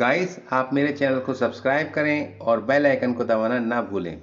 Guys आप मेरे channel को सब्सक्राइब करें और बेल आइकन को दबाना ना भूलें।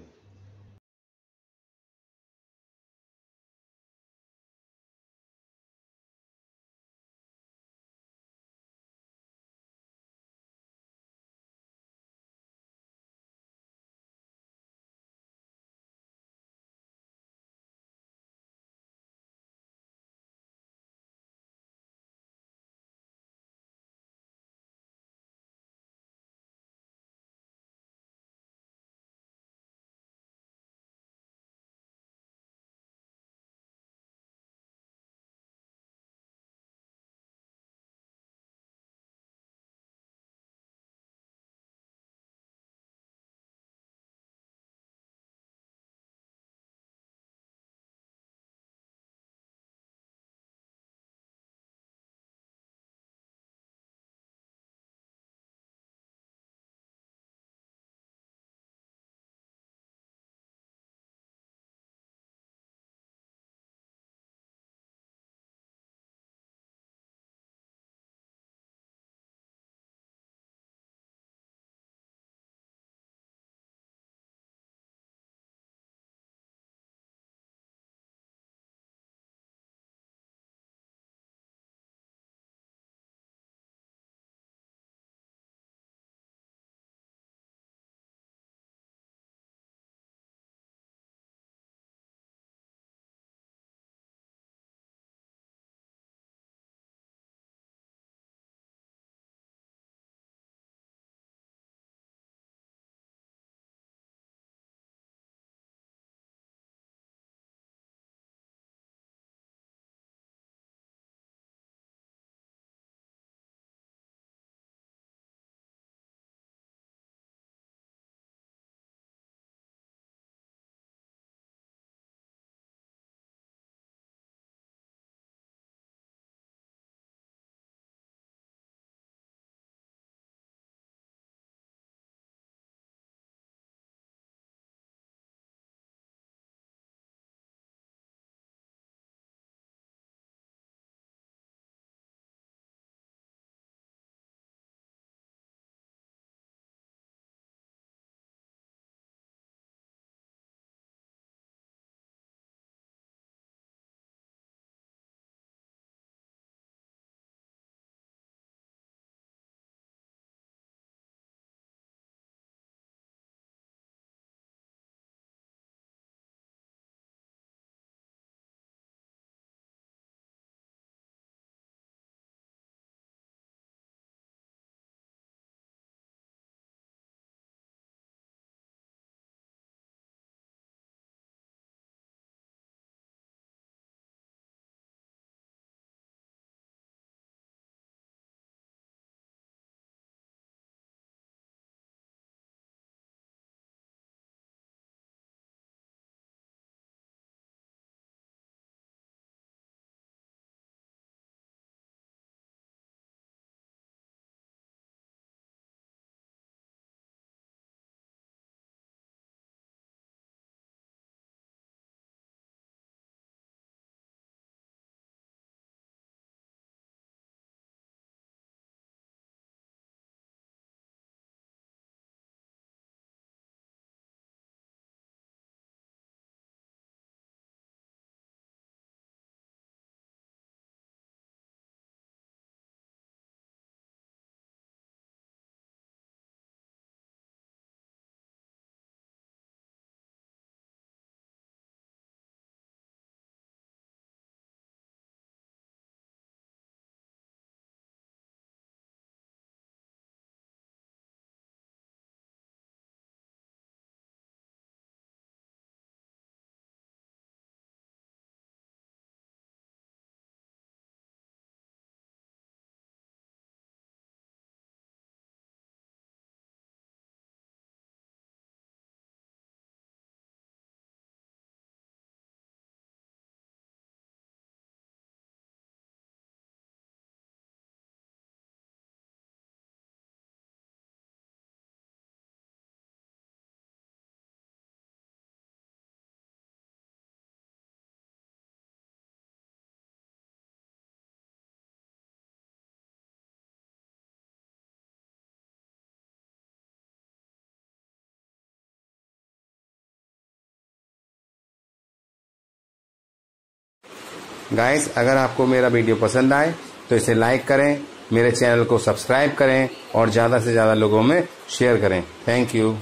गाइस, अगर आपको मेरा वीडियो पसंद आए तो इसे लाइक करें, मेरे चैनल को सब्सक्राइब करें और ज़्यादा से ज़्यादा लोगों में शेयर करें। Thank you.